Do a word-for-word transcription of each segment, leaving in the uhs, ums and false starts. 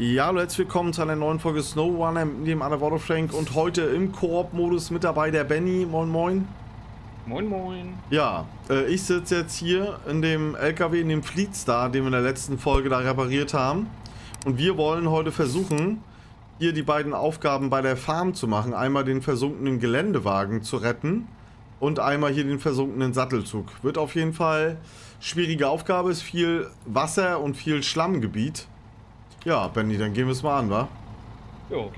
Ja, hallo, herzlich willkommen zu einer neuen Folge Snow One mit dem Anna WaterFrank und heute im Koop-Modus mit dabei der Benny. Moin, moin. Moin, moin. Ja, äh, ich sitze jetzt hier in dem L K W, in dem Fleetstar, den wir in der letzten Folge da repariert haben. Und wir wollen heute versuchen, hier die beiden Aufgaben bei der Farm zu machen. Einmal den versunkenen Geländewagen zu retten und einmal hier den versunkenen Sattelzug. Wird auf jeden Fall schwierige Aufgabe, ist viel Wasser und viel Schlammgebiet. Ja, Benni, dann gehen wir es mal an, wa? Jo,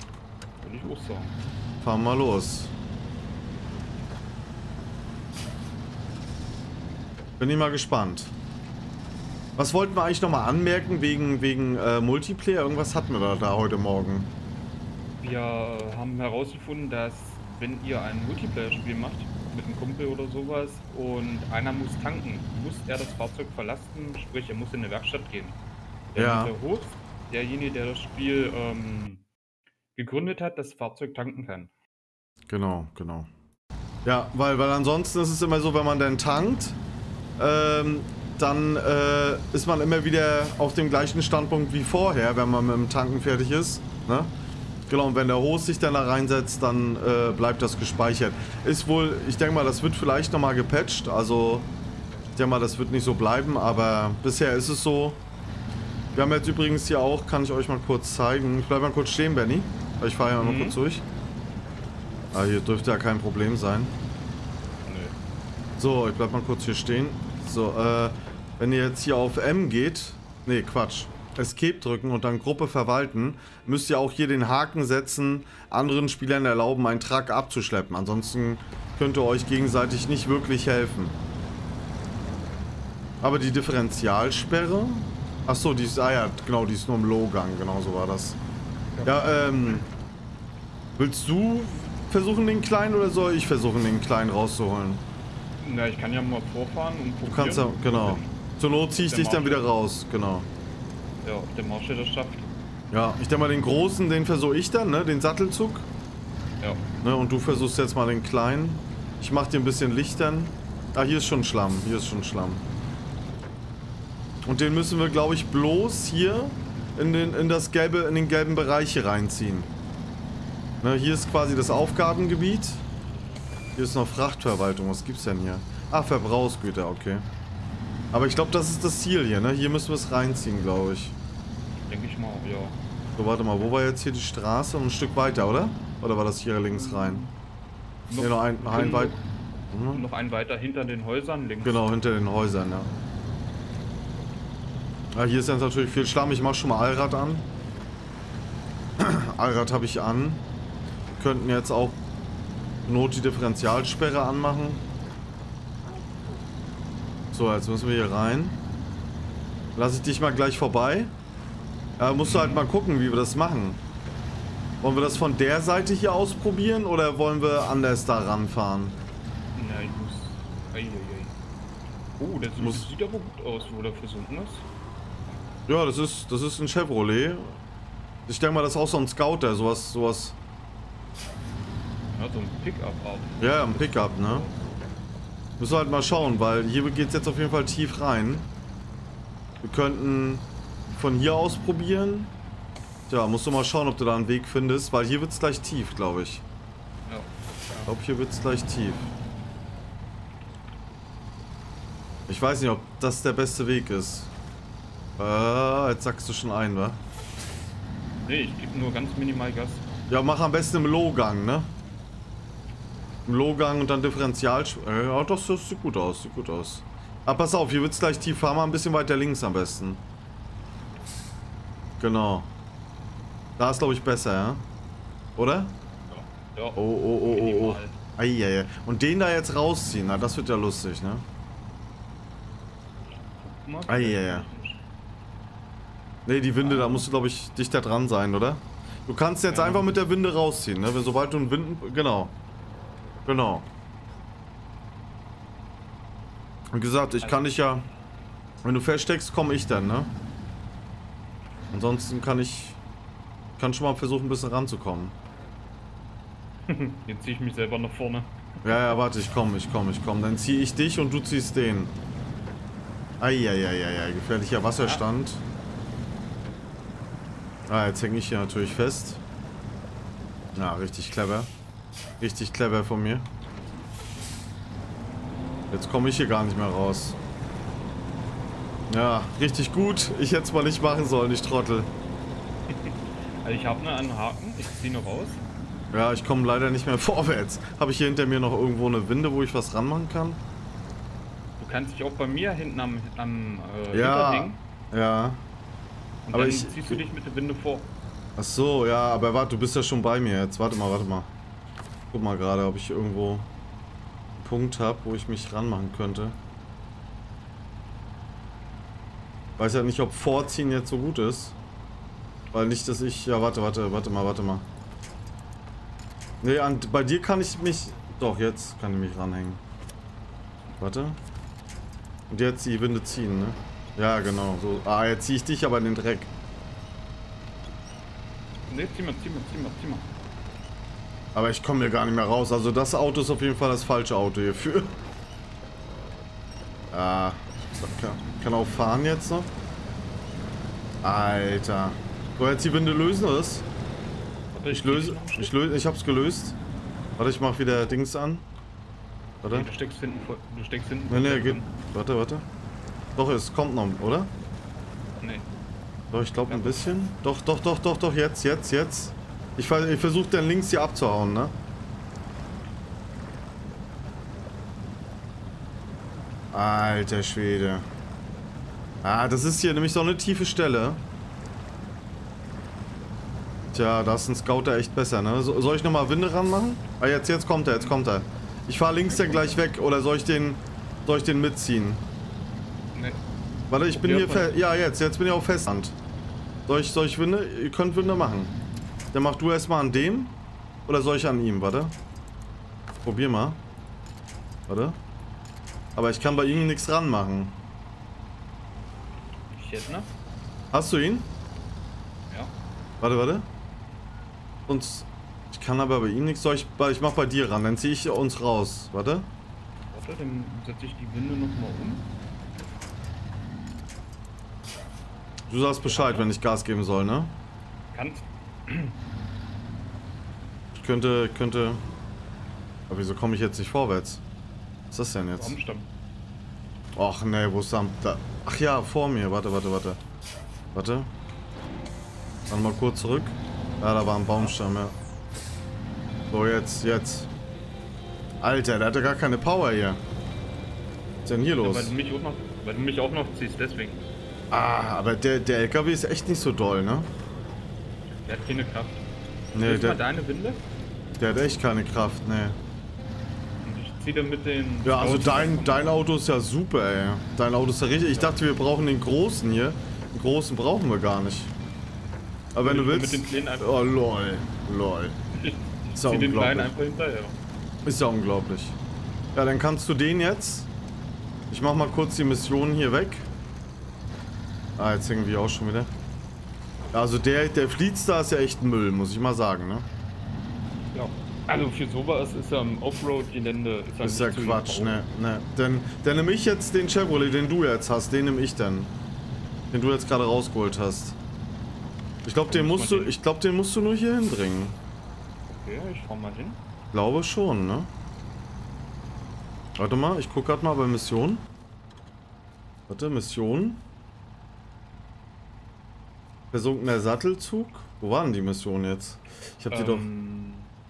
würde ich auch sagen. Fahren wir mal los. Bin ich mal gespannt. Was wollten wir eigentlich nochmal anmerken wegen, wegen äh, Multiplayer? Irgendwas hatten wir da, da heute Morgen. Wir haben herausgefunden, dass wenn ihr ein Multiplayer-Spiel macht, mit einem Kumpel oder sowas, und einer muss tanken, muss er das Fahrzeug verlassen, sprich er muss in eine Werkstatt gehen. Der ja. Hoch, derjenige, der das Spiel ähm, gegründet hat, das Fahrzeug tanken kann. Genau, genau. Ja, weil, weil ansonsten ist es immer so, wenn man dann tankt, ähm, dann äh, ist man immer wieder auf dem gleichen Standpunkt wie vorher, wenn man mit dem Tanken fertig ist. Ne? Genau, und wenn der Host sich dann da reinsetzt, dann äh, bleibt das gespeichert. Ist wohl, ich denke mal, das wird vielleicht nochmal gepatcht, also ich denke mal, das wird nicht so bleiben, aber bisher ist es so. Wir haben jetzt übrigens hier auch, kann ich euch mal kurz zeigen. Ich bleibe mal kurz stehen, Benny. Ich fahre ja mal mhm. kurz durch. Ah, hier dürfte ja kein Problem sein. Nee. So, ich bleibe mal kurz hier stehen. So, äh, wenn ihr jetzt hier auf M geht, nee, Quatsch, Escape drücken und dann Gruppe verwalten, müsst ihr auch hier den Haken setzen, anderen Spielern erlauben, einen Truck abzuschleppen. Ansonsten könnt ihr euch gegenseitig nicht wirklich helfen. Aber die Differentialsperre... Achso, die ist, ah ja, genau, die ist nur im Lowgang, genau so war das. Ja, ähm, willst du versuchen den Kleinen oder soll ich versuchen den Kleinen rauszuholen? Na, ich kann ja mal vorfahren und probieren. Du kannst ja, genau. Zur Not ziehe ich dich dann wieder raus, genau. Ja, ob der Marsch das schafft. Ja, ich denke mal den Großen, den versuche ich dann, ne, den Sattelzug. Ja. Ne, und du versuchst jetzt mal den Kleinen. Ich mach dir ein bisschen Lichtern. Ah, hier ist schon Schlamm, hier ist schon Schlamm. Und den müssen wir, glaube ich, bloß hier in den, in das gelbe, in den gelben Bereich hier reinziehen. Ne, hier ist quasi das Aufgabengebiet. Hier ist noch Frachtverwaltung. Was gibt's denn hier? Ah, Verbrauchsgüter, okay. Aber ich glaube, das ist das Ziel hier, ne? Hier müssen wir es reinziehen, glaube ich. Denke ich mal, ja. So, warte mal, wo war jetzt hier die Straße? Ein Stück weiter, oder? Oder war das hier links rein? Noch, nee, noch ein, ein weiter. Hm? Noch ein weiter hinter den Häusern links. Genau, hinter den Häusern, ja. Ja, hier ist jetzt natürlich viel Schlamm. Ich mache schon mal Allrad an. Allrad habe ich an. Wir könnten jetzt auch Not die Differentialsperre anmachen. So, jetzt müssen wir hier rein. Lass ich dich mal gleich vorbei. Ja, musst du halt mal gucken, wie wir das machen. Wollen wir das von der Seite hier ausprobieren oder wollen wir anders da ranfahren? Nein, ich muss... Oh, das muss... sieht aber gut aus, wo der versunken ist. Ja, das ist, das ist ein Chevrolet. Ich denke mal, das ist auch so ein Scouter, sowas, sowas. Ja, so ein Pickup auch. Ja, ein Pickup, ne? Müssen wir halt mal schauen, weil hier geht's jetzt auf jeden Fall tief rein. Wir könnten von hier aus probieren. Tja, musst du mal schauen, ob du da einen Weg findest, weil hier wird's gleich tief, glaube ich. Ja. Ich glaube, hier wird's gleich tief. Ich weiß nicht, ob das der beste Weg ist. Äh, jetzt sackst du schon ein, wa? Nee, ich gebe nur ganz minimal Gas. Ja, mach am besten im Lowgang, ne? Im Lowgang und dann Differential... Ja, das, das sieht gut aus, sieht gut aus. Aber pass auf, hier wird's gleich tief. Fahr mal ein bisschen weiter links am besten. Genau. Da ist, glaube ich, besser, ja? Oder? Ja. Ja. Oh, oh, oh, oh, oh. Eieiei. Und den da jetzt rausziehen, na, das wird ja lustig, ne? Eieiei. Ne, die Winde, da musst du, glaube ich, dichter dran sein, oder? Du kannst jetzt ja. einfach mit der Winde rausziehen, ne? Sobald du einen Wind... Genau. Genau. Wie gesagt, ich kann dich ja... Wenn du feststeckst, komme ich dann, ne? Ansonsten kann ich... kann schon mal versuchen, ein bisschen ranzukommen. Jetzt ziehe ich mich selber nach vorne. Ja, ja, warte, ich komme, ich komme, ich komme. Dann ziehe ich dich und du ziehst den. Eieieiei, gefährlicher Wasserstand. Ah, jetzt hänge ich hier natürlich fest. Ja, richtig clever. Richtig clever von mir. Jetzt komme ich hier gar nicht mehr raus. Ja, richtig gut. Ich hätte es mal nicht machen sollen, ich Trottel. Also ich habe einen Haken, ich ziehe noch raus. Ja, ich komme leider nicht mehr vorwärts. Habe ich hier hinter mir noch irgendwo eine Winde, wo ich was ranmachen kann? Du kannst dich auch bei mir hinten am, am äh, ja, hinterhängen. Ja. Und aber dann ich, ziehst du dich mit der Winde vor. Ach so, ja, aber warte, du bist ja schon bei mir jetzt. Warte mal, warte mal. Guck mal gerade, ob ich irgendwo einen Punkt habe, wo ich mich ranmachen könnte. Weiß ja nicht, ob Vorziehen jetzt so gut ist. Weil nicht, dass ich... Ja, warte, warte, warte mal, warte mal. Nee, an, bei dir kann ich mich... Doch, jetzt kann ich mich ranhängen. Warte. Und jetzt die Winde ziehen, ne? Ja, genau. So. Ah, jetzt ziehe ich dich aber in den Dreck. Ne, zieh mal, zieh mal, zieh mal, zieh mal. Aber ich komme hier gar nicht mehr raus. Also das Auto ist auf jeden Fall das falsche Auto hierfür. Ah, ich kann, kann auch fahren jetzt noch. Alter. So, jetzt die Winde lösen, oder was? Ich löse, ich löse, ich hab's gelöst. Warte, ich mach wieder Dings an. Warte. Nee, du steckst hinten voll, du steckst hinten. Nee, nee, geht. Warte, warte. Doch, es kommt noch, oder? Nee. Doch, ich glaube ja. Ein bisschen. Doch, doch, doch, doch, doch, jetzt, jetzt, jetzt. Ich, ich versuche dann links hier abzuhauen, ne? Alter Schwede. Ah, das ist hier nämlich so eine tiefe Stelle. Tja, da ist ein Scouter echt besser, ne? So, soll ich nochmal Winde ranmachen? Ah, jetzt, jetzt kommt er, jetzt kommt er. Ich fahre links dann gleich weg, oder soll ich den, soll ich den mitziehen? Nee. Warte, ich bin hier fest. Ja, jetzt, jetzt bin ich auf Festland. Soll ich, soll ich Winde? Ihr könnt Winde machen. Dann mach du erstmal an dem, oder soll ich an ihm? Warte. Probier mal. Warte. Aber ich kann bei ihm nichts ranmachen. Ich jetzt noch? Hast du ihn? Ja. Warte, warte. Und ich kann aber bei ihm nichts. Soll ich, ich mach bei dir ran, dann ziehe ich uns raus. Warte. Warte, dann setze ich die Winde nochmal um. Du sagst Bescheid, wenn ich Gas geben soll, ne? Kannst. Ich könnte, könnte... Aber wieso komme ich jetzt nicht vorwärts? Was ist das denn jetzt? Ach ne, wo ist da? Ach ja, vor mir. Warte, warte, warte. Warte. Dann mal kurz zurück. Ja, da war ein Baumstamm, ja. So, jetzt, jetzt. Alter, der hat ja gar keine Power hier. Was ist denn hier los? Ja, weil, du mich auch noch, weil du mich auch noch ziehst, deswegen. Ah, aber der, der L K W ist echt nicht so doll, ne? Der hat keine Kraft. Nee, der, mal deine Winde? Der hat echt keine Kraft, ne. Und ich zieh dann mit den... Ja, also dein, dein Auto ist ja super, ey. Dein Auto ist ja richtig... Ich dachte, wir brauchen den Großen hier. Den Großen brauchen wir gar nicht. Aber wenn du willst... Mit den einfach oh, lol. Lol. Ist ja unglaublich. Den Kleinen einfach hinterher. Ist ja unglaublich. Ja, dann kannst du den jetzt. Ich mach mal kurz die Mission hier weg. Ah, jetzt hängen wir auch schon wieder. Also der, der Fleetstar ist ja echt Müll, muss ich mal sagen, ne? Ja. Also für sowas ist ja im Offroad-Gelände... Ist, ist ja Quatsch, ne, ne. Dann, dann nehme ich jetzt den Chevrolet, den du jetzt hast, den nehme ich dann. Den du jetzt gerade rausgeholt hast. Ich glaube, den, glaub, den musst du nur hier hinbringen. Okay, ich fahr mal hin. Glaube schon, ne? Warte mal, ich guck gerade mal bei Mission. Warte, Mission. Versunkener Sattelzug? Wo waren die Missionen jetzt? Ich hab die ähm, doch...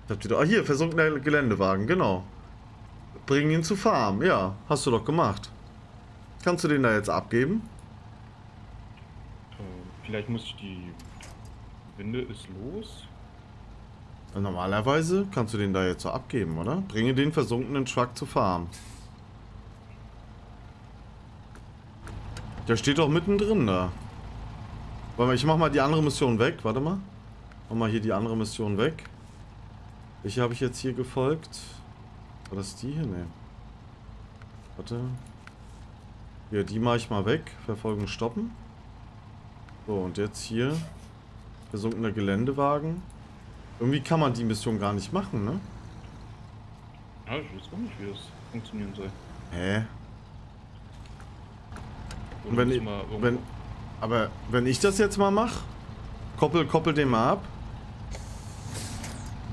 Ich hab die doch... Ah, hier, versunkener Geländewagen, genau. Bring ihn zu Farm, ja. Hast du doch gemacht. Kannst du den da jetzt abgeben? Vielleicht muss ich die... Winde ist los. Normalerweise kannst du den da jetzt so abgeben, oder? Bringe den versunkenen Truck zu Farm. Der steht doch mittendrin da. Ich mach mal die andere Mission weg, warte mal. Mach mal hier die andere Mission weg. Welche habe ich jetzt hier gefolgt? War das die hier? Ne. Warte. Ja, die mache ich mal weg. Verfolgen, stoppen. So, und jetzt hier. Versunkener Geländewagen. Irgendwie kann man die Mission gar nicht machen, ne? Ja, ich weiß gar nicht, wie das funktionieren soll. Hä? Und wenn ich, wenn, aber wenn ich das jetzt mal mache, koppel, koppel den mal ab.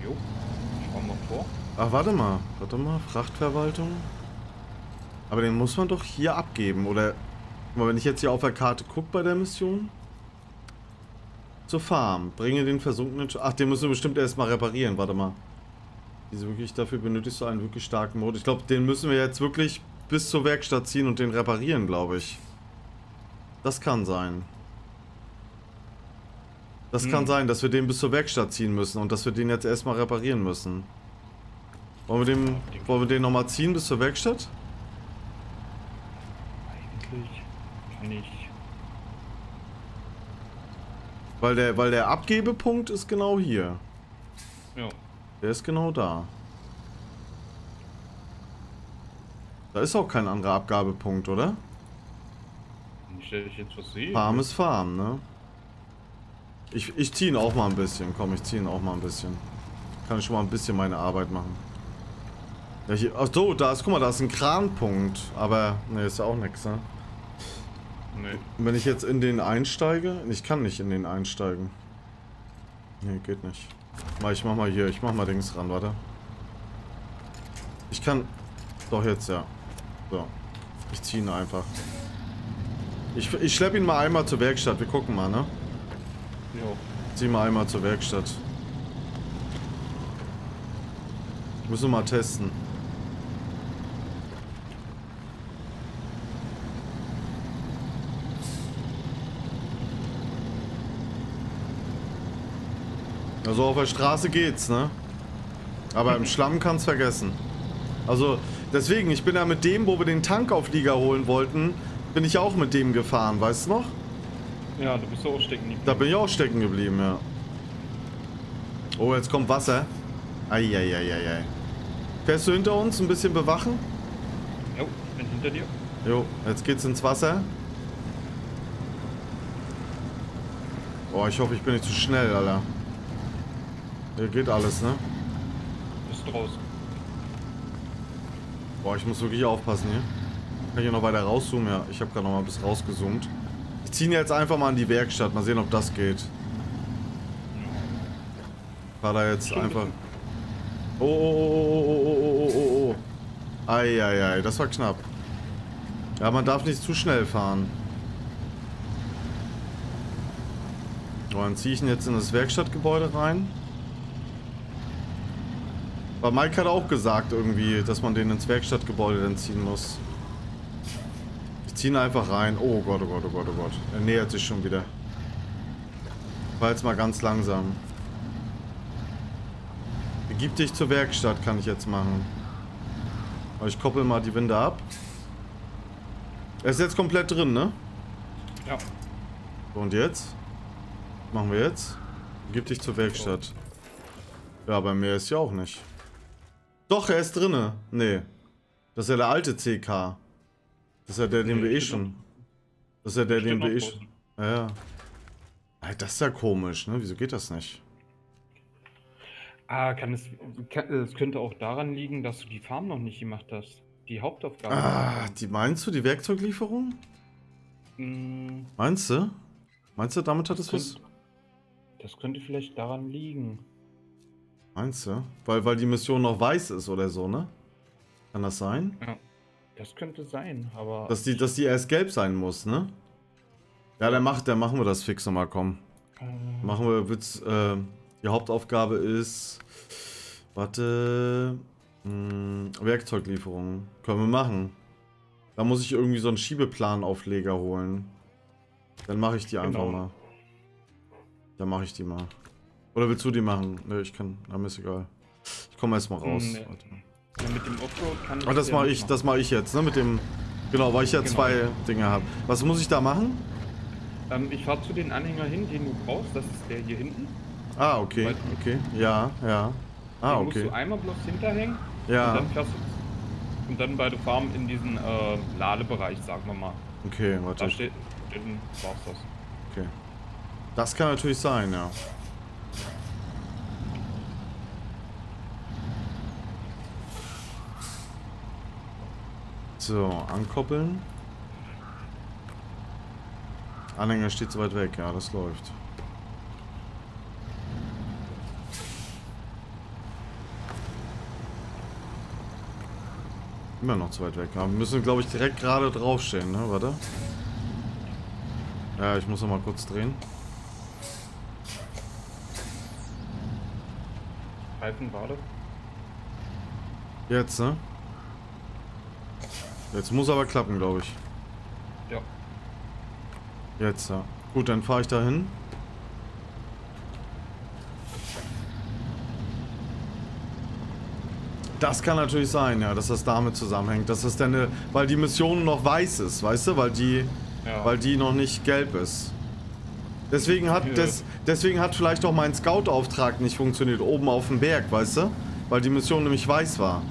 Jo, ich fahr mal vor. Ach, warte mal, warte mal, Frachtverwaltung. Aber den muss man doch hier abgeben, oder? Wenn ich jetzt hier auf der Karte gucke bei der Mission. Zur Farm, bringe den versunkenen... Ach, den müssen wir bestimmt erstmal reparieren, warte mal. Diese wirklich, dafür benötigst du einen wirklich starken Motor. Ich glaube, den müssen wir jetzt wirklich bis zur Werkstatt ziehen und den reparieren, glaube ich. Das kann sein. Das hm. kann sein, dass wir den bis zur Werkstatt ziehen müssen und dass wir den jetzt erstmal reparieren müssen. Wollen wir den, wollen wir den nochmal ziehen bis zur Werkstatt? Eigentlich nicht. Weil der, weil der Abgebepunkt ist genau hier. Ja. Der ist genau da. Da ist auch kein anderer Abgabepunkt, oder? Ich stelle dich jetzt was sehen. Farm ist Farm, ne? Ich, ich ziehe ihn auch mal ein bisschen. Komm, ich ziehe ihn auch mal ein bisschen. Kann ich schon mal ein bisschen meine Arbeit machen. Ja, hier, ach so, da ist, guck mal, da ist ein Kranpunkt. Aber, ne, ist ja auch nichts, ne? Nee. Wenn ich jetzt in den einsteige, ich kann nicht in den einsteigen. Ne, geht nicht. Ich mach mal hier, ich mach mal Dings ran, warte. Ich kann... Doch, jetzt, ja. So. Ich zieh ihn einfach. Ich, ich schlepp ihn mal einmal zur Werkstatt, wir gucken mal, ne? Jo. Zieh mal einmal zur Werkstatt. Ich muss nur mal testen. Also auf der Straße geht's, ne? Aber im Schlamm kann's vergessen. Also deswegen, ich bin ja mit dem, wo wir den Tankauflieger holen wollten, bin ich auch mit dem gefahren, weißt du noch? Ja, du bist auch stecken geblieben. Da bin ich auch stecken geblieben, ja. Oh, jetzt kommt Wasser. Eieieiei. Fährst du hinter uns ein bisschen bewachen? Jo, ich bin hinter dir. Jo, jetzt geht's ins Wasser. Oh, ich hoffe, ich bin nicht zu schnell, Alter. Hier geht alles, ne? Ist draußen. Boah, ich muss wirklich aufpassen hier. Kann ich hier noch weiter rauszoomen? Ja, ich habe gerade noch mal bis rausgezoomt. Ich ziehe jetzt einfach mal in die Werkstatt. Mal sehen, ob das geht. War da jetzt einfach... Oh, oh, oh, oh, oh, oh, oh. Ei, ei, ei, das war knapp. Ja, man darf nicht zu schnell fahren. So, dann ziehe ich ihn jetzt in das Werkstattgebäude rein. Aber Mike hat auch gesagt irgendwie, dass man den ins Werkstattgebäude dann ziehen muss. Ich ziehe ihn einfach rein. Oh Gott, oh Gott, oh Gott, oh Gott. Er nähert sich schon wieder. War jetzt mal ganz langsam. Begib dich zur Werkstatt, kann ich jetzt machen. Aber ich koppel mal die Winde ab. Er ist jetzt komplett drin, ne? Ja. Und jetzt? Was machen wir jetzt? Begib dich zur Werkstatt. Ja, bei mir ist ja auch nicht. Doch, er ist drinne. Nee. Das ist ja der alte C K. Das ist ja der, den wir eh schon... Das ist ja der, den wir eh schon... Ja, ja. Das ist ja komisch, ne? Wieso geht das nicht? Ah, kann es... Kann, das könnte auch daran liegen, dass du die Farm noch nicht gemacht hast. Die Hauptaufgabe. Ah, die meinst du? Die Werkzeuglieferung? Mm. Meinst du? Meinst du, damit hat es was... Das könnte vielleicht daran liegen. Meinst du? Weil, weil die Mission noch weiß ist oder so, ne? Kann das sein? Ja, das könnte sein, aber... Dass die, dass die erst gelb sein muss, ne? Ja, dann, macht, dann machen wir das fix nochmal, komm. Ähm. Machen wir, Witz, äh, die Hauptaufgabe ist... Warte... Mh, Werkzeuglieferung. Können wir machen. Da muss ich irgendwie so einen Schiebeplanaufleger holen. Dann mache ich die einfach genau. mal. Dann mache ich die mal. Oder willst du die machen? Ne, ich kann. Na, ist egal. Ich komme erstmal raus. Nee. Ja, mit dem Offroad kann ich. Ach, das mache ich, das mache ich jetzt, ne? Mit dem. Genau, weil ich ja genau. zwei Dinge habe. Was muss ich da machen? Ähm, ich fahre zu den Anhänger hin, den du brauchst. Das ist der hier hinten. Ah, okay. Weil, okay. Ja, ja. Ah, den okay. musst du einmal bloß hinterhängen. Ja. Und dann fährst du. Und dann beide Farmen in diesen äh, Ladebereich, sagen wir mal. Okay, warte. Da steht. Dann brauchst du das. Okay. Das kann natürlich sein, ja. So, ankoppeln. Anhänger steht so weit weg. Ja, das läuft. Immer noch zu weit weg. Ja, wir müssen, glaube ich, direkt gerade draufstehen, ne? Warte. Ja, ich muss noch mal kurz drehen. Reifen, warte. Jetzt, ne? Jetzt muss aber klappen, glaube ich. Ja. Jetzt, ja. Gut, dann fahre ich da hin. Das kann natürlich sein, ja, dass das damit zusammenhängt. Dass das dann eine, weil die Mission noch weiß ist, weißt du? Weil die, ja. weil die noch nicht gelb ist. Deswegen hat, ja. des, deswegen hat vielleicht auch mein Scout-Auftrag nicht funktioniert, oben auf dem Berg, weißt du? Weil die Mission nämlich weiß war.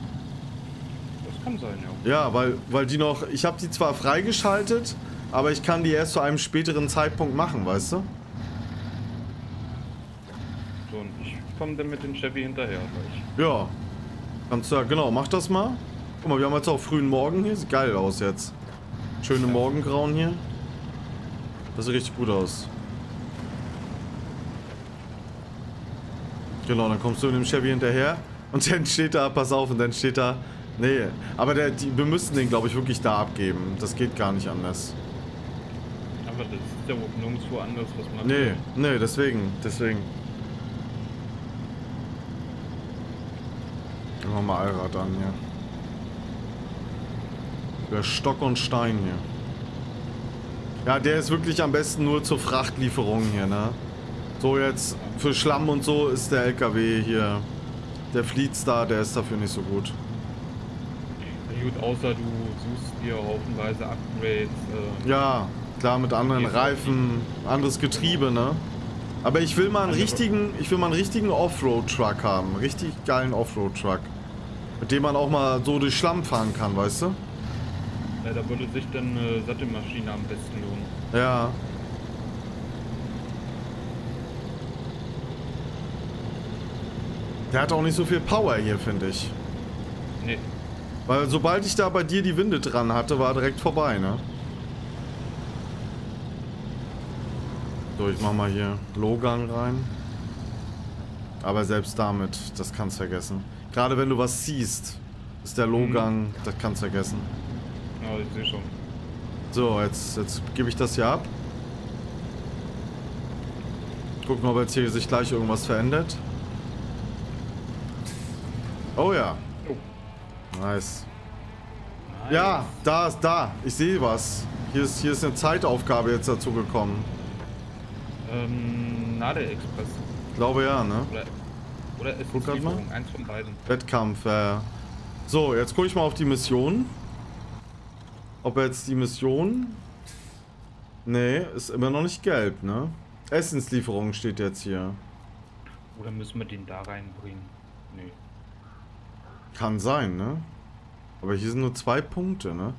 Das kann sein, ja. Ja, weil, weil die noch, ich habe die zwar freigeschaltet, aber ich kann die erst zu einem späteren Zeitpunkt machen, weißt du? So, und ich komme dann mit dem Chevy hinterher, gleich. Ja. Kannst du ja, genau, mach das mal. Guck mal, wir haben jetzt auch frühen Morgen hier. Sieht geil aus jetzt. Schöne Morgengrauen hier. Das sieht richtig gut aus. Genau, dann kommst du mit dem Chevy hinterher. Und dann steht da, pass auf, und dann steht da... Nee, aber der, die, wir müssen den, glaube ich, wirklich da abgeben. Das geht gar nicht anders. Aber das ist ja wohl nirgendwo anders, was man... Nee, nee, deswegen, deswegen. Mal Allrad an hier. Über Stock und Stein hier. Ja, der ist wirklich am besten nur zur Frachtlieferung hier, ne? So jetzt für Schlamm und so ist der L K W hier. Der Fleetstar, der ist dafür nicht so gut. Gut, außer du suchst dir haufenweise Upgrades. Ähm, ja, klar, mit anderen Reifen, anderes Getriebe, ne? Aber ich will mal einen richtigen, ich will mal einen richtigen Offroad-Truck haben. Richtig geilen Offroad-Truck. Mit dem man auch mal so durch Schlamm fahren kann, weißt du? Ja, da würde sich dann eine Sattelmaschine am besten lohnen. Ja. Der hat auch nicht so viel Power hier, finde ich. Nee. Weil sobald ich da bei dir die Winde dran hatte, war direkt vorbei, ne? So, ich mach mal hier Logan rein. Aber selbst damit, das kannst vergessen. Gerade wenn du was siehst, ist der Logan, das kannst vergessen. Ja, ich sehe schon. So, jetzt, jetzt gebe ich das hier ab. Gucken, ob jetzt hier sich gleich irgendwas verändert. Oh ja. Nice. nice. Ja, da ist da. Ich sehe was. Hier ist, hier ist eine Zeitaufgabe jetzt dazu gekommen. Ähm, Nadel-Express. Ich glaube ja, ne? Oder, oder ist es Lieferung, eins von beiden. Wettkampf, äh. So, jetzt gucke ich mal auf die Mission. Ob jetzt die Mission... Nee, ist immer noch nicht gelb, ne? Essenslieferung steht jetzt hier. Oder müssen wir den da reinbringen? Nee. Kann sein, ne? Aber hier sind nur zwei Punkte, ne?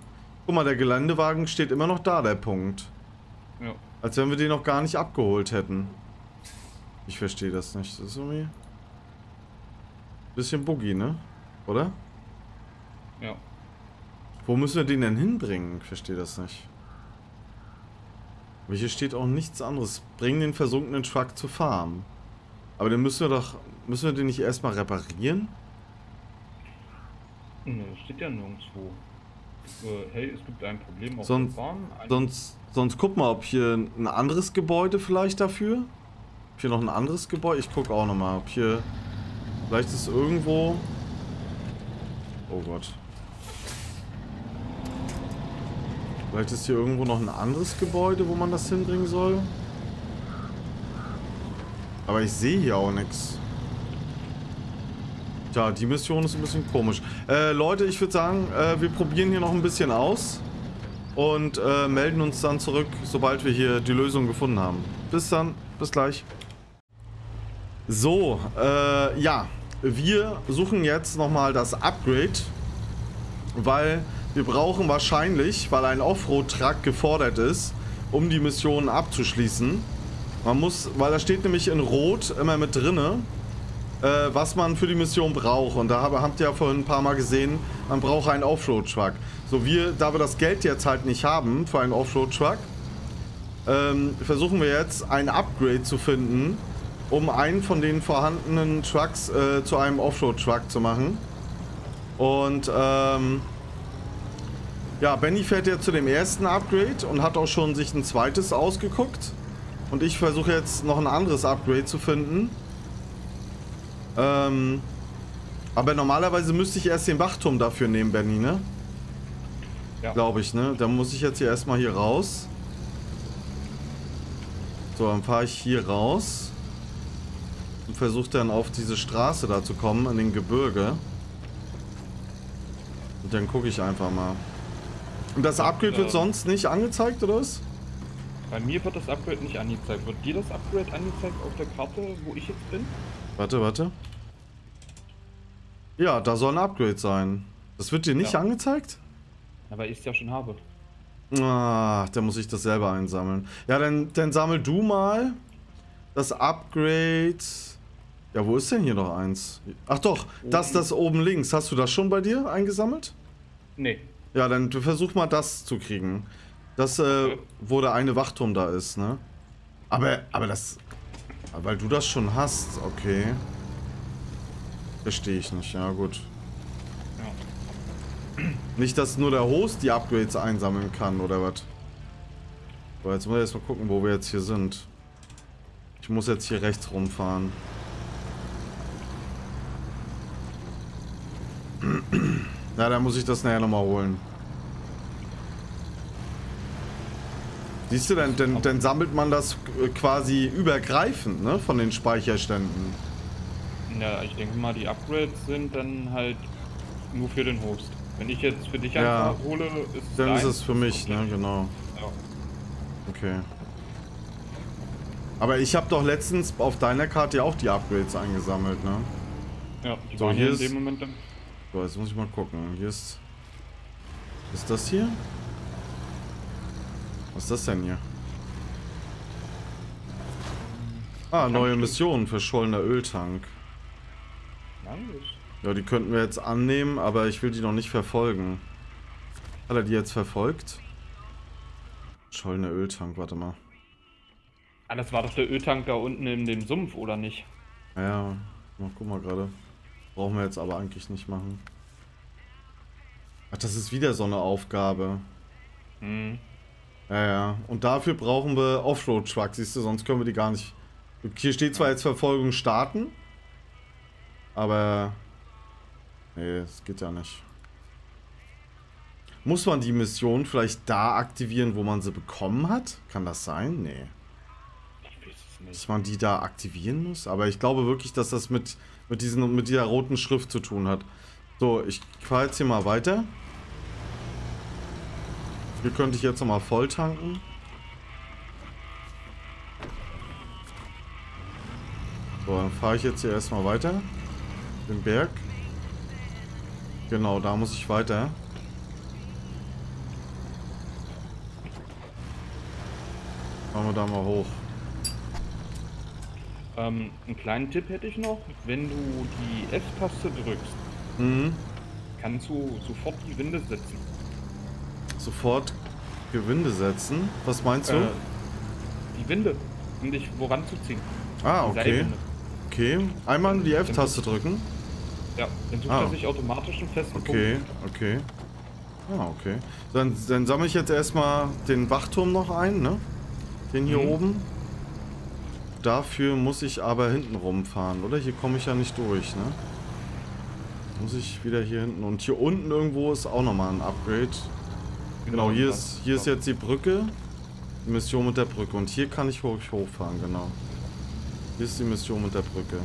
Guck mal, der Geländewagen steht immer noch da, der Punkt. Ja. Als wenn wir den noch gar nicht abgeholt hätten. Ich verstehe das nicht. Das ist irgendwie... Bisschen buggy, ne? Oder? Ja. Wo müssen wir den denn hinbringen? Ich verstehe das nicht. Aber hier steht auch nichts anderes. Bring den versunkenen Truck zur Farm. Aber den müssen wir doch... Müssen wir den nicht erstmal reparieren? Ne, steht ja nirgendwo. Hey, es gibt ein Problem auf sonst, der Farm. Ein sonst... Sonst guck mal, ob hier ein anderes Gebäude vielleicht dafür. Ob hier noch ein anderes Gebäude. Ich guck auch nochmal, ob hier... Vielleicht ist irgendwo... Oh Gott. Vielleicht ist hier irgendwo noch ein anderes Gebäude, wo man das hinbringen soll. Aber ich sehe hier auch nichts. Tja, die Mission ist ein bisschen komisch. Äh, Leute, ich würde sagen, äh, wir probieren hier noch ein bisschen aus. Und äh, melden uns dann zurück, sobald wir hier die Lösung gefunden haben. Bis dann, bis gleich. So, äh, ja. Wir suchen jetzt nochmal das Upgrade. Weil wir brauchen wahrscheinlich, weil ein Offroad-Truck gefordert ist, um die Mission abzuschließen. Man muss, weil da steht nämlich in Rot immer mit drinne, äh, was man für die Mission braucht. Und da habe, habt ihr ja vorhin ein paar Mal gesehen, man braucht einen Offroad-Truck. So, wir, da wir das Geld jetzt halt nicht haben für einen Offroad-Truck, ähm, versuchen wir jetzt ein Upgrade zu finden, um einen von den vorhandenen Trucks äh, zu einem Offroad-Truck zu machen. Und ähm, ja, Benny fährt jetzt zu dem ersten Upgrade und hat auch schon sich ein zweites ausgeguckt. Und ich versuche jetzt noch ein anderes Upgrade zu finden. Ähm, aber normalerweise müsste ich erst den Wachturm dafür nehmen, Benny, ne? Ja. Glaube ich, ne? Dann muss ich jetzt hier erstmal hier raus. So, dann fahre ich hier raus. Und versuche dann auf diese Straße da zu kommen, an den Gebirge. Und dann gucke ich einfach mal. Und das Upgrade wird sonst nicht angezeigt, oder was? Bei mir wird das Upgrade nicht angezeigt. Wird dir das Upgrade angezeigt auf der Karte, wo ich jetzt bin? Warte, warte. Ja, da soll ein Upgrade sein. Das wird dir nicht ja. angezeigt? Aber ich es ja schon habe. Ah, dann muss ich das selber einsammeln. Ja, dann, dann sammel du mal das Upgrade. Ja, wo ist denn hier noch eins? Ach doch, das, das oben links. Hast du das schon bei dir eingesammelt? Nee. Ja, dann versuch mal das zu kriegen. Das, äh, wo der eine Wachturm da ist, ne? Aber, aber das... Weil du das schon hast, okay. Verstehe ich nicht, ja gut. Ja. Nicht, dass nur der Host die Upgrades einsammeln kann, oder was? Aber jetzt muss ich erst mal gucken, wo wir jetzt hier sind. Ich muss jetzt hier rechts rumfahren. Ja, dann muss ich das nachher nochmal holen. Siehst du, dann, dann, dann sammelt man das quasi übergreifend, ne, von den Speicherständen. Ja, ich denke mal, die Upgrades sind dann halt nur für den Host. Wenn ich jetzt für dich ja, einfach hole, ist es dann ist es für mich, okay. Ne, genau. Ja. Okay. Aber ich habe doch letztens auf deiner Karte ja auch die Upgrades eingesammelt, ne? Ja, die so, waren hier in dem Moment dann... So, jetzt muss ich mal gucken. Hier ist... Ist das hier? Was ist das denn hier? Ah, neue Mission, verschollener Öltank. Ja, die könnten wir jetzt annehmen, aber ich will die noch nicht verfolgen. Hat er die jetzt verfolgt? Verschollener Öltank, warte mal. Ah, das war doch der Öltank da unten in dem Sumpf, oder nicht? Ja, na, guck mal gerade. Brauchen wir jetzt aber eigentlich nicht machen. Ach, das ist wieder so eine Aufgabe. Hm. Ja, ja. Und dafür brauchen wir Offroad-Trucks, siehst du, sonst können wir die gar nicht... Hier steht zwar jetzt Verfolgung starten, aber... Nee, das geht ja nicht. Muss man die Mission vielleicht da aktivieren, wo man sie bekommen hat? Kann das sein? Nee. Ich weiß es nicht. Dass man die da aktivieren muss? Aber ich glaube wirklich, dass das mit, mit, diesen, mit dieser roten Schrift zu tun hat. So, ich fahre jetzt hier mal weiter. Hier könnte ich jetzt nochmal voll tanken. So, dann fahre ich jetzt hier erstmal weiter. Den Berg. Genau, da muss ich weiter. Fahren wir da mal hoch. Ähm, einen kleinen Tipp hätte ich noch. Wenn du die F-Taste drückst, mhm. kannst du sofort die Winde setzen. Sofort Gewinde setzen. Was meinst äh, du? Die Winde, um dich woran zu ziehen. Ah, okay. Okay. Einmal die F-Taste drücken. Ja, dann sucht ah. er sich automatisch einen festen okay. Punkt. Okay, okay. Ah, okay. Dann, dann sammle ich jetzt erstmal den Wachturm noch ein, ne? Den hier mhm. oben. Dafür muss ich aber hinten rumfahren, oder? Hier komme ich ja nicht durch, ne? Muss ich wieder hier hinten. Und hier unten irgendwo ist auch nochmal ein Upgrade. Genau, hier ist, hier ist jetzt die Brücke, die Mission mit der Brücke. Und hier kann ich hoch, hochfahren, genau. Hier ist die Mission mit der Brücke.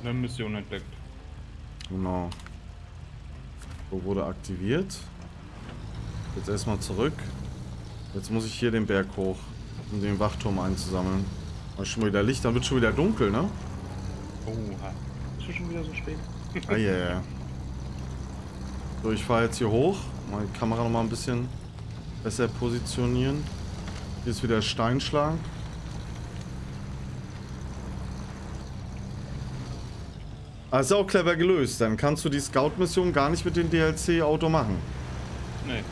Eine Mission entdeckt. Genau. So, wurde aktiviert. Jetzt erstmal zurück. Jetzt muss ich hier den Berg hoch, um den Wachturm einzusammeln. Da ist schon wieder Licht, dann wird schon wieder dunkel, ne? Oha. Ist schon wieder so spät. Ah, ja, yeah, ja. Yeah. So, ich fahre jetzt hier hoch. Meine Kamera noch mal ein bisschen besser positionieren. Hier ist wieder Steinschlag. Also auch clever gelöst. Dann kannst du die Scout-Mission gar nicht mit dem D L C-Auto machen. Nee.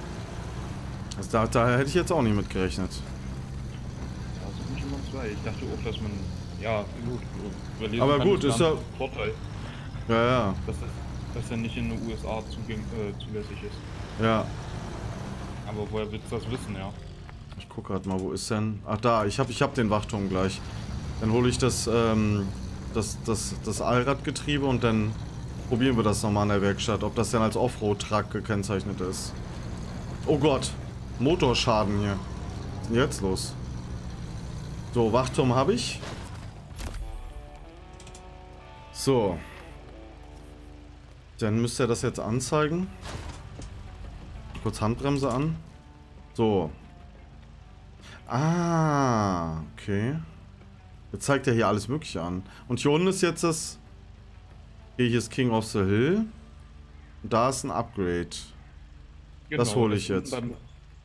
Also da, da hätte ich jetzt auch nicht mit gerechnet. Ja, das sind schon mal zwei. Ich dachte auch, dass man... Ja, gut. Überlesen aber kann, gut, ist ja... Vorteil. Ja, ja. Dass das, dass er nicht in den U S A zugäng, äh, zulässig ist. Ja. Aber woher willst du das wissen, ja? Ich gucke gerade mal, wo ist denn... Ach da, ich habe ich hab den Wachturm gleich. Dann hole ich das, ähm, das, das, das Allradgetriebe und dann probieren wir das nochmal in der Werkstatt, ob das denn als Offroad-Truck gekennzeichnet ist. Oh Gott, Motorschaden hier. Was ist denn jetzt los? So, Wachturm habe ich. So. Dann müsste er das jetzt anzeigen. Kurz Handbremse an. So. Ah, okay. Jetzt zeigt er hier alles Mögliche an. Und hier unten ist jetzt das... Hier ist King of the Hill. Und da ist ein Upgrade. Genau, das hole ich jetzt. Beim,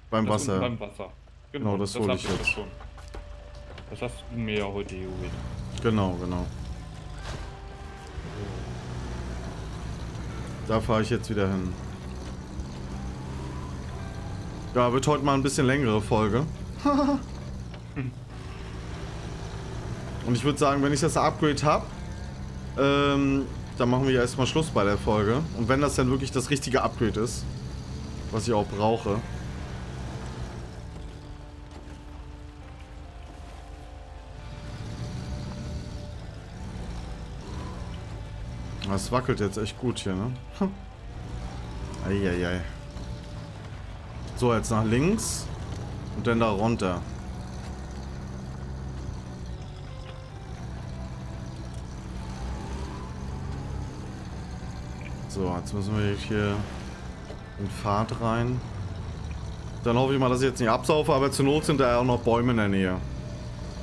beim Wasser. Beim Wasser. Genau, genau, das, das hole ich jetzt. Schon. Das hast du mir ja heute geholt. Genau, genau. Da fahre ich jetzt wieder hin. Ja, wird heute mal ein bisschen längere Folge. Und ich würde sagen, wenn ich das Upgrade habe, ähm, dann machen wir ja erstmal Schluss bei der Folge. Und wenn das dann wirklich das richtige Upgrade ist, was ich auch brauche. Das wackelt jetzt echt gut hier, ne? Eieiei. So, jetzt nach links und dann da runter. So, jetzt müssen wir hier in Fahrt rein. Dann hoffe ich mal, dass ich jetzt nicht absaufe, aber zur Not sind da auch noch Bäume in der Nähe.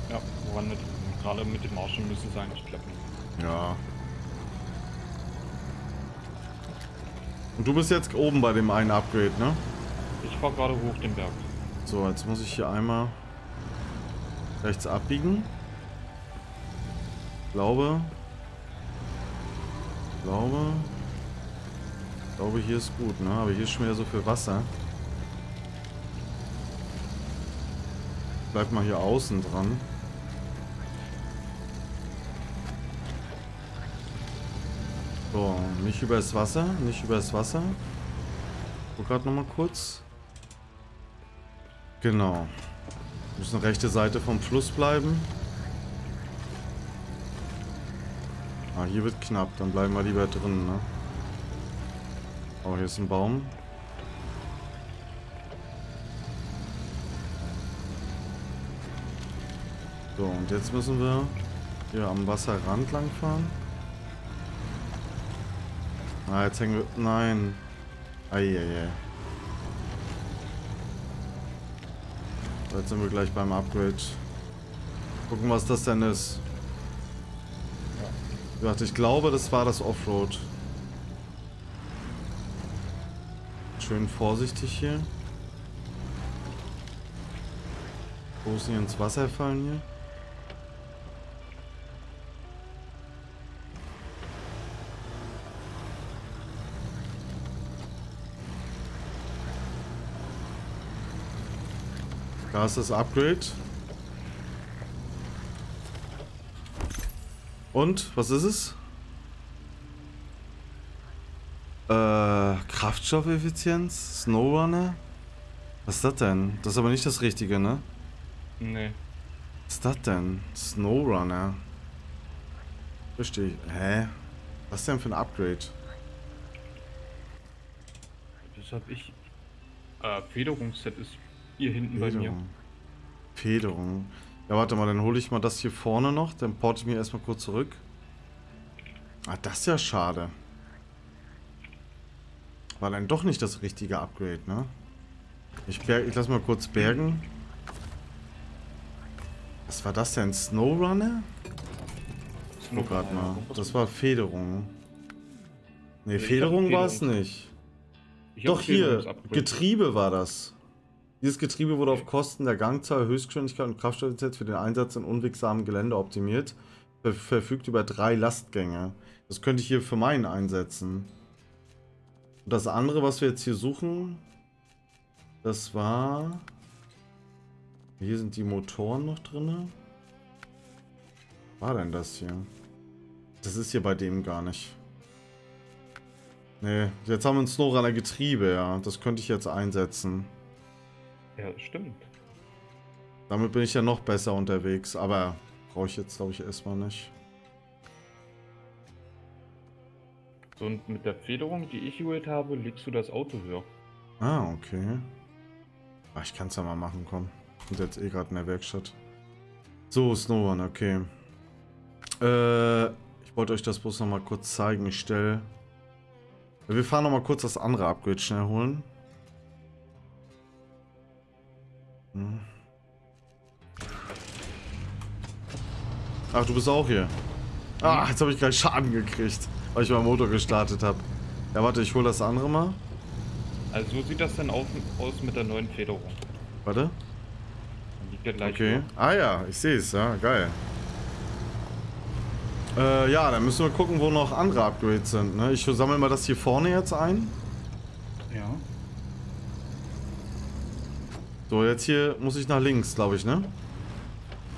Ja, woran mit, gerade mit dem Marschen müssen es eigentlich klappen. Ja. Und du bist jetzt oben bei dem einen Upgrade, ne? Ich fahr gerade hoch den Berg. So, jetzt muss ich hier einmal rechts abbiegen. Glaube. Glaube. Glaube, hier ist gut, ne? Aber hier ist schon wieder so viel Wasser. Bleib mal hier außen dran. So, nicht übers Wasser, nicht übers Wasser. Ich guck gerade nochmal kurz. Genau. Wir müssen rechte Seite vom Fluss bleiben. Ah, hier wird knapp, dann bleiben wir lieber drin, ne? Oh, hier ist ein Baum. So, und jetzt müssen wir hier am Wasserrand lang fahren. Ah, jetzt hängen wir... Nein. Eieiei. So, jetzt sind wir gleich beim Upgrade. Gucken, was das denn ist. Warte, ich glaube, das war das Offroad. Schön vorsichtig hier. Wo ist denn ins Wasser fallen hier? Da ist das Upgrade. Und? Was ist es? Äh, Kraftstoffeffizienz? Snowrunner? Was ist das denn? Das ist aber nicht das Richtige, ne? Nee. Was ist das denn? Snowrunner. Verstehe ich. Hä? Was ist denn für ein Upgrade? Das hab ich... Äh, Federungsset ist... Hier hinten Federung. Bei mir. Federung. Ja, warte mal, dann hole ich mal das hier vorne noch. Dann porte ich mir erstmal kurz zurück. Ah, das ist ja schade. War dann doch nicht das richtige Upgrade, ne? Ich, berg, ich lass mal kurz bergen. Was war das denn? Snowrunner? Ich guck grad mal. Das war Federung. Ne, Federung war es nicht. Doch hier, Getriebe war das. Dieses Getriebe wurde auf Kosten der Gangzahl, Höchstgeschwindigkeit und Kraftstoffeffizienz für den Einsatz in unwegsamen Gelände optimiert. Verfügt über drei Lastgänge. Das könnte ich hier für meinen einsetzen. Und das andere, was wir jetzt hier suchen, das war... Hier sind die Motoren noch drin. Was war denn das hier? Das ist hier bei dem gar nicht. Nee, jetzt haben wir einen Snowrunner Getriebe, ja. Das könnte ich jetzt einsetzen. Ja, stimmt. Damit bin ich ja noch besser unterwegs, aber brauche ich jetzt, glaube ich, erstmal nicht. So, und mit der Federung, die ich geholt habe, legst du das Auto höher. Ah, okay. Ach, ich kann es ja mal machen, komm. Und jetzt eh gerade in der Werkstatt. So, Snow One, okay. Äh, ich wollte euch das bloß nochmal kurz zeigen. Ich stelle... Wir fahren nochmal kurz das andere Upgrade schnell holen. Hm. Ach, du bist auch hier. Ah, jetzt habe ich gleich Schaden gekriegt, weil ich meinen Motor gestartet habe. Ja, warte, ich hole das andere mal. Also so sieht das denn aus mit der neuen Federung. Warte. Dann liegt der gleich. Okay. Vor. Ah ja, ich sehe es. Ja, geil. Äh, ja, dann müssen wir gucken, wo noch andere Upgrades sind. Ne? Ich sammle mal das hier vorne jetzt ein. Ja. So, jetzt hier muss ich nach links, glaube ich, ne?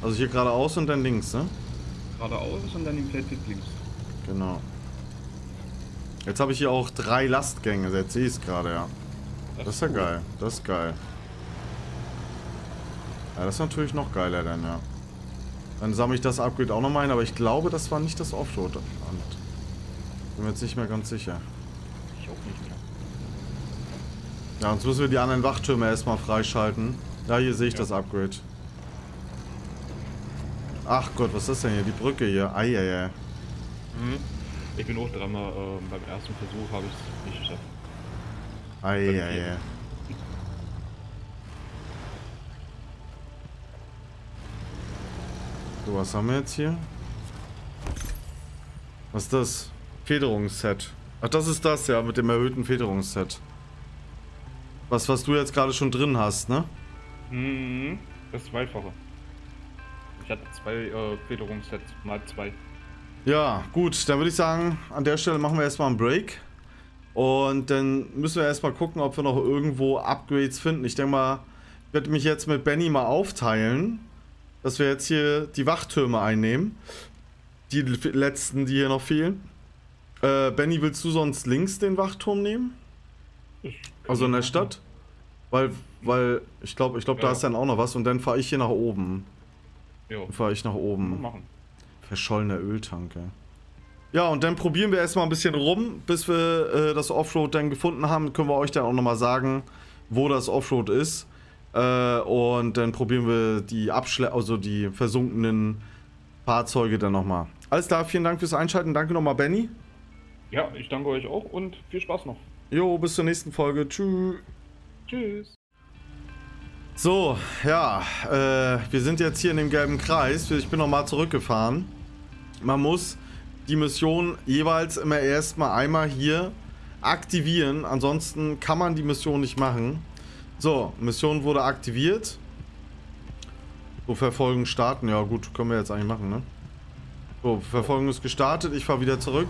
Also hier geradeaus und dann links, ne? Geradeaus und dann im Flatbit links. Genau. Jetzt habe ich hier auch drei Lastgänge, jetzt sehe ich es gerade, ja. Das, das ist ja cool. Geil, das ist geil. Ja, das ist natürlich noch geiler dann, ja. Dann sammle ich das Upgrade auch nochmal ein, aber ich glaube, das war nicht das Offroad. Und bin mir jetzt nicht mehr ganz sicher. Ich auch nicht mehr. Ja, jetzt müssen wir die anderen Wachtürme erstmal freischalten. Ja, hier sehe ich ja das Upgrade. Ach Gott, was ist das denn hier? Die Brücke hier. Ai, ai, ai. Mhm. Ich bin auch dran, äh, beim ersten Versuch habe ich es nicht geschafft. Ai, ai, ai. So, was haben wir jetzt hier? Was ist das? Federungsset. Ach, das ist das, ja, mit dem erhöhten Federungsset. Was, was du jetzt gerade schon drin hast, ne? Mhm, das Zweifache. Ich hatte zwei äh, Federungssets, mal zwei. Ja, gut, dann würde ich sagen, an der Stelle machen wir erstmal einen Break. Und dann müssen wir erstmal gucken, ob wir noch irgendwo Upgrades finden. Ich denke mal, ich werde mich jetzt mit Benny mal aufteilen, dass wir jetzt hier die Wachtürme einnehmen. Die letzten, die hier noch fehlen. Äh, Benny, willst du sonst links den Wachturm nehmen? Also in der Stadt? Weil, weil ich glaube, ich glaube, ja, da ist dann auch noch was. Und dann fahre ich hier nach oben. Jo. Dann fahre ich nach oben. Machen. Verschollener Öltanke. Ja, und dann probieren wir erstmal ein bisschen rum. Bis wir äh, das Offroad dann gefunden haben, können wir euch dann auch nochmal sagen, wo das Offroad ist. Äh, und dann probieren wir die Abschle- also die versunkenen Fahrzeuge dann nochmal. Alles klar, vielen Dank fürs Einschalten. Danke nochmal, Benny. Ja, ich danke euch auch und viel Spaß noch. Jo, bis zur nächsten Folge. Tschüss. Tschüss. So, ja, äh, wir sind jetzt hier in dem gelben Kreis. Ich bin nochmal zurückgefahren. Man muss die Mission jeweils immer erstmal einmal hier aktivieren. Ansonsten kann man die Mission nicht machen. So, Mission wurde aktiviert. So, Verfolgung starten. Ja gut, können wir jetzt eigentlich machen, ne? So, Verfolgung ist gestartet. Ich fahre wieder zurück.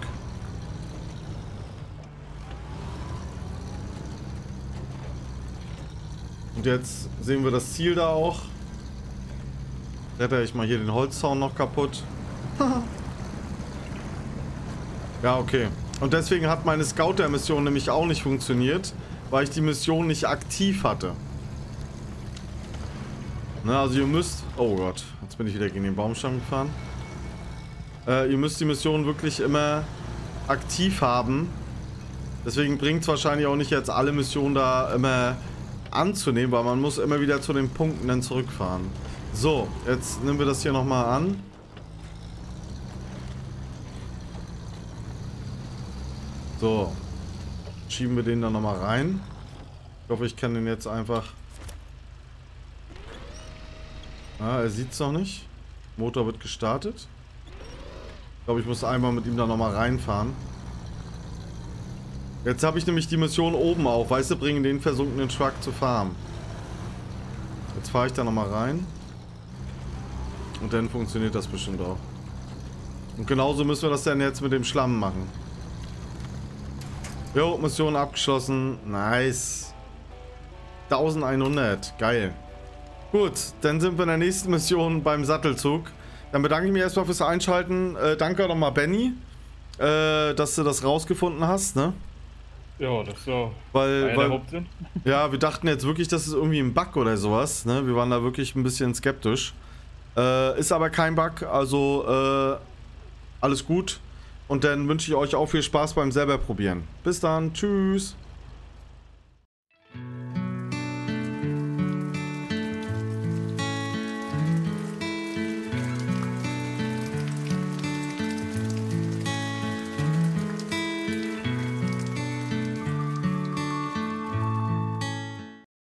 Und jetzt sehen wir das Ziel da auch. Rette ich mal hier den Holzzaun noch kaputt. Ja, okay. Und deswegen hat meine Scouter-Mission nämlich auch nicht funktioniert, weil ich die Mission nicht aktiv hatte. Na, also ihr müsst... Oh Gott, jetzt bin ich wieder gegen den Baumstamm gefahren. Äh, ihr müsst die Mission wirklich immer aktiv haben. Deswegen bringt es wahrscheinlich auch nicht jetzt alle Missionen da immer anzunehmen, weil man muss immer wieder zu den Punkten dann zurückfahren. So, jetzt nehmen wir das hier nochmal an. So. Schieben wir den dann nochmal rein. Ich hoffe, ich kann den jetzt einfach... Ah, er sieht es noch nicht. Motor wird gestartet. Ich glaube, ich muss einmal mit ihm da nochmal reinfahren. Jetzt habe ich nämlich die Mission oben auch. Weißt du, bringen den versunkenen Truck zur Farm. Jetzt fahre ich da nochmal rein. Und dann funktioniert das bestimmt auch. Und genauso müssen wir das dann jetzt mit dem Schlamm machen. Jo, Mission abgeschlossen. Nice. eintausendeinhundert. Geil. Gut, dann sind wir in der nächsten Mission beim Sattelzug. Dann bedanke ich mich erstmal fürs Einschalten. Äh, danke nochmal, Benny, äh, dass du das rausgefunden hast, ne? Ja, das war weil, weil, der Hauptsinn. Ja, wir dachten jetzt wirklich, das ist irgendwie ein Bug oder sowas, ne? Wir waren da wirklich ein bisschen skeptisch. Äh, ist aber kein Bug, also äh, alles gut. Und dann wünsche ich euch auch viel Spaß beim selber probieren. Bis dann, tschüss.